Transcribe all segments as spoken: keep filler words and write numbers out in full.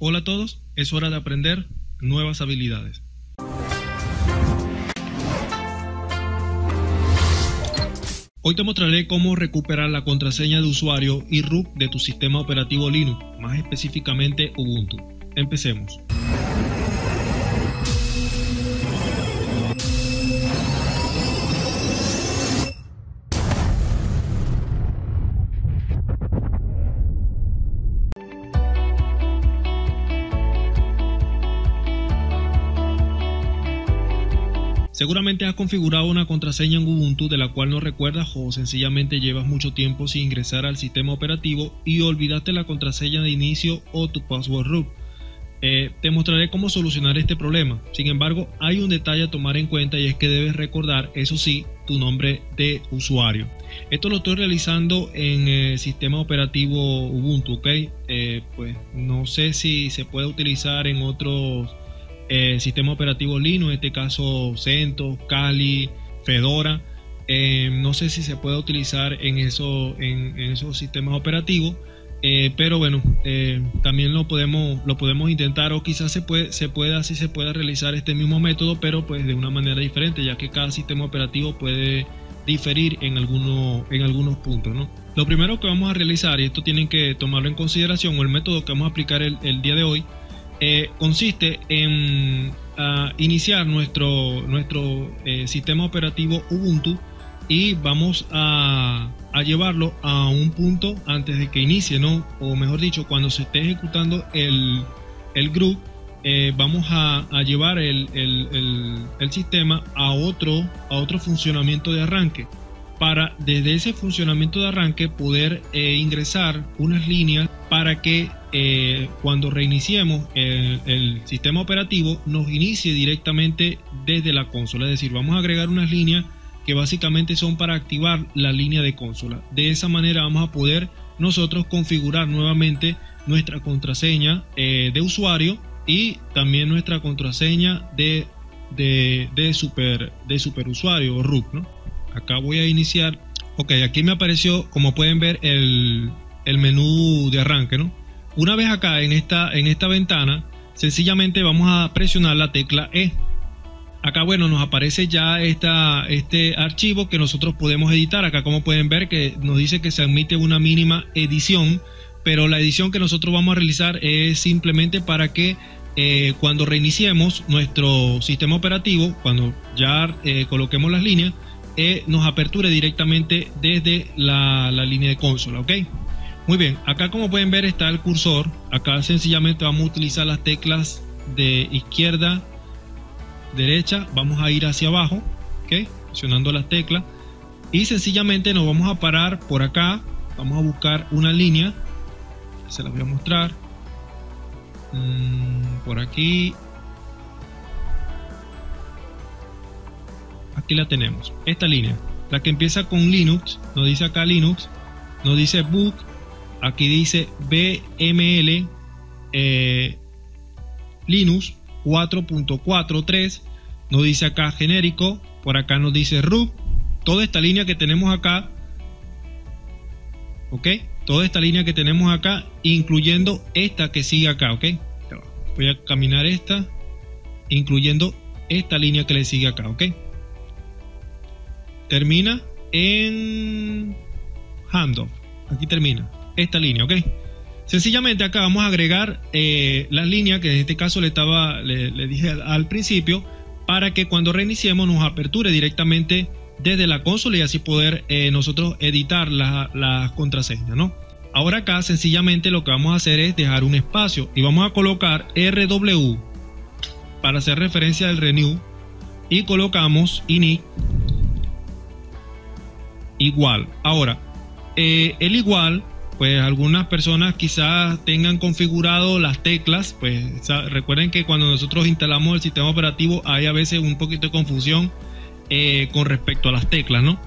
Hola a todos, es hora de aprender nuevas habilidades. Hoy te mostraré cómo recuperar la contraseña de usuario y root de tu sistema operativo Linux, más específicamente Ubuntu. Empecemos. Seguramente has configurado una contraseña en Ubuntu de la cual no recuerdas o sencillamente llevas mucho tiempo sin ingresar al sistema operativo y olvidaste la contraseña de inicio o tu password root. Eh, te mostraré cómo solucionar este problema. Sin embargo, hay un detalle a tomar en cuenta y es que debes recordar, eso sí, tu nombre de usuario. Esto lo estoy realizando en el sistema operativo Ubuntu, ¿ok? Eh, pues no sé si se puede utilizar en otros Eh, sistema operativo Linux, en este caso CentOS, Kali, Fedora. Eh, no sé si se puede utilizar en, eso, en, en esos sistemas operativos, eh, pero bueno, eh, también lo podemos, lo podemos intentar, o quizás se puede, se pueda, sí se pueda realizar este mismo método, pero pues de una manera diferente, ya que cada sistema operativo puede diferir en, alguno, en algunos puntos, ¿no? Lo primero que vamos a realizar, y esto tienen que tomarlo en consideración, o el método que vamos a aplicar el, el día de hoy, Eh, consiste en uh, iniciar nuestro, nuestro eh, sistema operativo Ubuntu y vamos a, a llevarlo a un punto antes de que inicie, ¿no? O mejor dicho, cuando se esté ejecutando el, el Grub, eh, vamos a, a llevar el, el, el, el sistema a otro, a otro funcionamiento de arranque, para desde ese funcionamiento de arranque poder eh, ingresar unas líneas para que eh, cuando reiniciemos el, el sistema operativo nos inicie directamente desde la consola. Es decir, vamos a agregar unas líneas que básicamente son para activar la línea de consola. De esa manera vamos a poder nosotros configurar nuevamente nuestra contraseña eh, de usuario y también nuestra contraseña de, de, de, super, de superusuario o root, ¿no? Acá voy a iniciar. Ok, aquí me apareció, como pueden ver, el, el menú de arranque, ¿no? Una vez acá en esta, en esta ventana, sencillamente vamos a presionar la tecla E. Acá, bueno, nos aparece ya esta, este archivo que nosotros podemos editar. Acá, como pueden ver, que nos dice que se admite una mínima edición, pero la edición que nosotros vamos a realizar es simplemente para que eh, cuando reiniciemos nuestro sistema operativo, cuando ya eh, coloquemos las líneas, Eh, nos aperture directamente desde la, la línea de consola, ¿ok? Muy bien, acá como pueden ver está el cursor. Acá sencillamente vamos a utilizar las teclas de izquierda, derecha, vamos a ir hacia abajo, ¿ok? Presionando las teclas y sencillamente nos vamos a parar por acá. Vamos a buscar una línea, se las voy a mostrar, mm, por aquí. Aquí la tenemos, esta línea, la que empieza con Linux, nos dice acá Linux, nos dice book, aquí dice B M L eh, Linux cuatro punto cuatro punto tres, nos dice acá genérico, por acá nos dice root, toda esta línea que tenemos acá, ok, toda esta línea que tenemos acá, incluyendo esta que sigue acá, ok, voy a caminar esta, incluyendo esta línea que le sigue acá, ok. Termina en handoff. Aquí termina esta línea, ¿ok? Sencillamente acá vamos a agregar eh, las líneas que en este caso le estaba, le, le dije al, al principio, para que cuando reiniciemos nos aperture directamente desde la consola y así poder eh, nosotros editar las la contraseñas, ¿no? Ahora acá sencillamente lo que vamos a hacer es dejar un espacio y vamos a colocar R W para hacer referencia al renew y colocamos init igual. Ahora, eh, el igual, pues algunas personas quizás tengan configurado las teclas, pues o sea, recuerden que cuando nosotros instalamos el sistema operativo hay a veces un poquito de confusión eh, con respecto a las teclas, ¿no?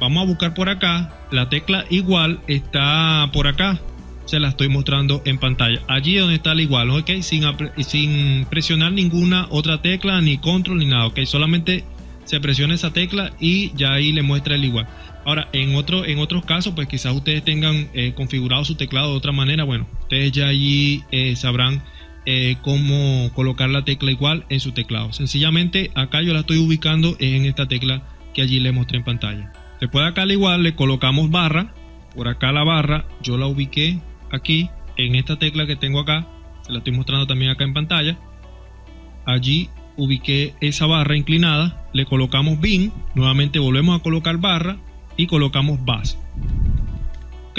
Vamos a buscar por acá, la tecla igual está por acá, se la estoy mostrando en pantalla, allí donde está el igual, ¿ok? Sin, sin presionar ninguna otra tecla, ni control, ni nada, ¿ok? Solamente se presiona esa tecla y ya ahí le muestra el igual. Ahora, en, otro, en otros casos, pues quizás ustedes tengan eh, configurado su teclado de otra manera. Bueno, ustedes ya allí eh, sabrán eh, cómo colocar la tecla igual en su teclado. Sencillamente, acá yo la estoy ubicando en esta tecla que allí le mostré en pantalla. Después de acá, al igual, le colocamos barra. Por acá la barra, yo la ubiqué aquí, en esta tecla que tengo acá. Se la estoy mostrando también acá en pantalla. Allí ubiqué esa barra inclinada. Le colocamos bin. Nuevamente volvemos a colocar barra. Y colocamos bash. ¿Ok?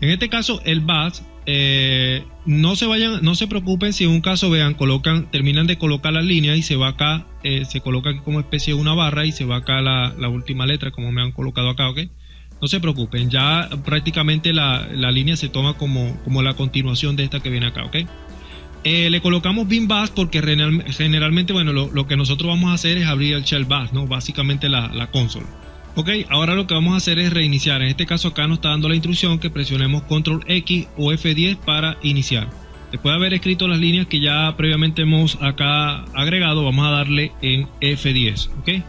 En este caso el bash, eh, no se vayan, no se preocupen si en un caso vean, colocan, terminan de colocar la línea y se va acá, eh, se coloca aquí como especie de una barra y se va acá la, la última letra como me han colocado acá, ¿ok? No se preocupen, ya prácticamente la, la línea se toma como, como la continuación de esta que viene acá, ¿ok? Eh, le colocamos bin bash porque generalmente, bueno, lo, lo que nosotros vamos a hacer es abrir el shell bash, ¿no? Básicamente la, la consola. Ok, ahora lo que vamos a hacer es reiniciar. En este caso acá nos está dando la instrucción que presionemos control X o F diez para iniciar. Después de haber escrito las líneas que ya previamente hemos acá agregado, vamos a darle en F diez. Ok,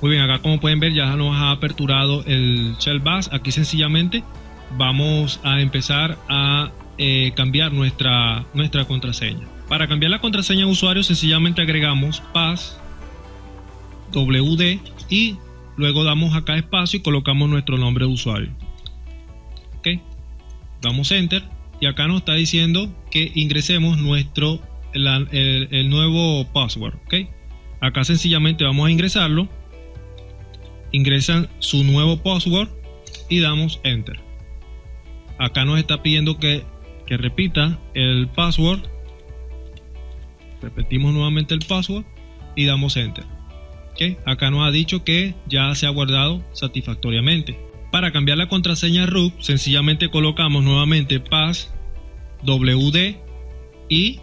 muy bien, acá como pueden ver ya nos ha aperturado el shell bash. Aquí sencillamente vamos a empezar a eh, cambiar nuestra, nuestra contraseña. Para cambiar la contraseña de usuario sencillamente agregamos pass W D y luego damos acá espacio y colocamos nuestro nombre de usuario. Ok, damos enter y acá nos está diciendo que ingresemos nuestro la, el, el nuevo password. Ok, acá sencillamente vamos a ingresarlo, ingresan su nuevo password y damos enter. Acá nos está pidiendo que, que repita el password, repetimos nuevamente el password y damos enter. Okay. Acá nos ha dicho que ya se ha guardado satisfactoriamente. Para cambiar la contraseña root, sencillamente colocamos nuevamente pass W D y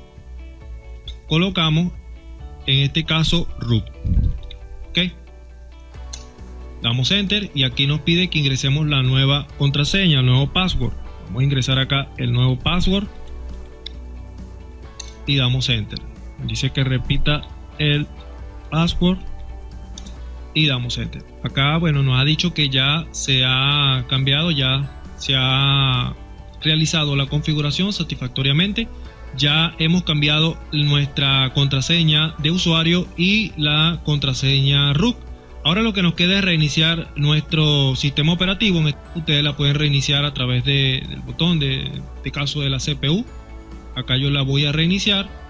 colocamos en este caso root. Okay. Damos enter y aquí nos pide que ingresemos la nueva contraseña, el nuevo password. Vamos a ingresar acá el nuevo password y damos enter. Dice que repita el password y damos enter. Acá, bueno, nos ha dicho que ya se ha cambiado, ya se ha realizado la configuración satisfactoriamente. Ya hemos cambiado nuestra contraseña de usuario y la contraseña root. Ahora lo que nos queda es reiniciar nuestro sistema operativo. Ustedes la pueden reiniciar a través de, del botón de, en este caso de la C P U. Acá yo la voy a reiniciar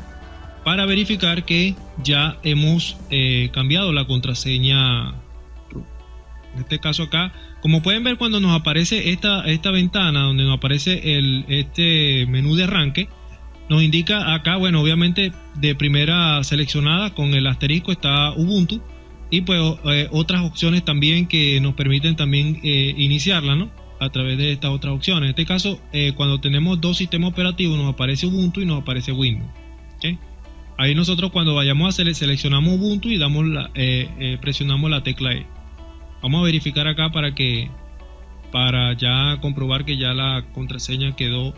para verificar que ya hemos eh, cambiado la contraseña root. En este caso acá, como pueden ver, cuando nos aparece esta, esta ventana donde nos aparece el, este menú de arranque, nos indica acá, bueno, obviamente de primera seleccionada con el asterisco está Ubuntu y pues eh, otras opciones también que nos permiten también eh, iniciarla, ¿no? A través de estas otras opciones. En este caso, eh, cuando tenemos dos sistemas operativos nos aparece Ubuntu y nos aparece Windows. ¿Okay? Ahí nosotros cuando vayamos a sele seleccionamos Ubuntu y damos la, eh, eh, presionamos la tecla E. Vamos a verificar acá para que para ya comprobar que ya la contraseña quedó,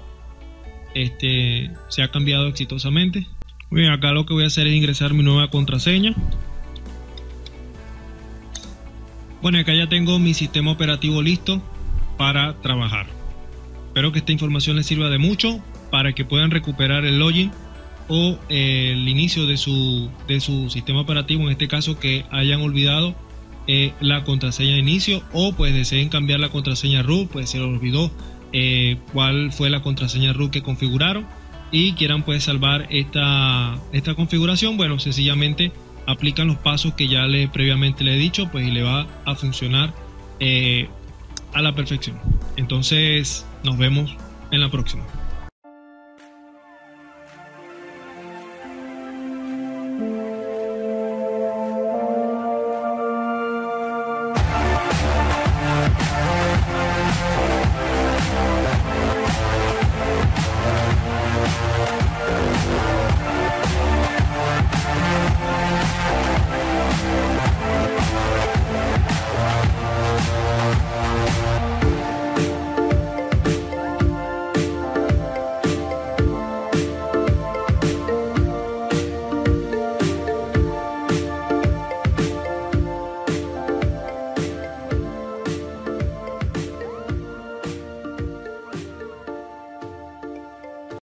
este, se ha cambiado exitosamente. Muy bien, acá lo que voy a hacer es ingresar mi nueva contraseña. Bueno, acá ya tengo mi sistema operativo listo para trabajar. Espero que esta información les sirva de mucho para que puedan recuperar el login o eh, el inicio de su, de su sistema operativo, en este caso que hayan olvidado eh, la contraseña de inicio o pues deseen cambiar la contraseña root, pues se les olvidó eh, cuál fue la contraseña root que configuraron y quieran pues salvar esta, esta configuración. Bueno, sencillamente aplican los pasos que ya les, previamente les he dicho, pues y le va a funcionar eh, a la perfección. Entonces nos vemos en la próxima.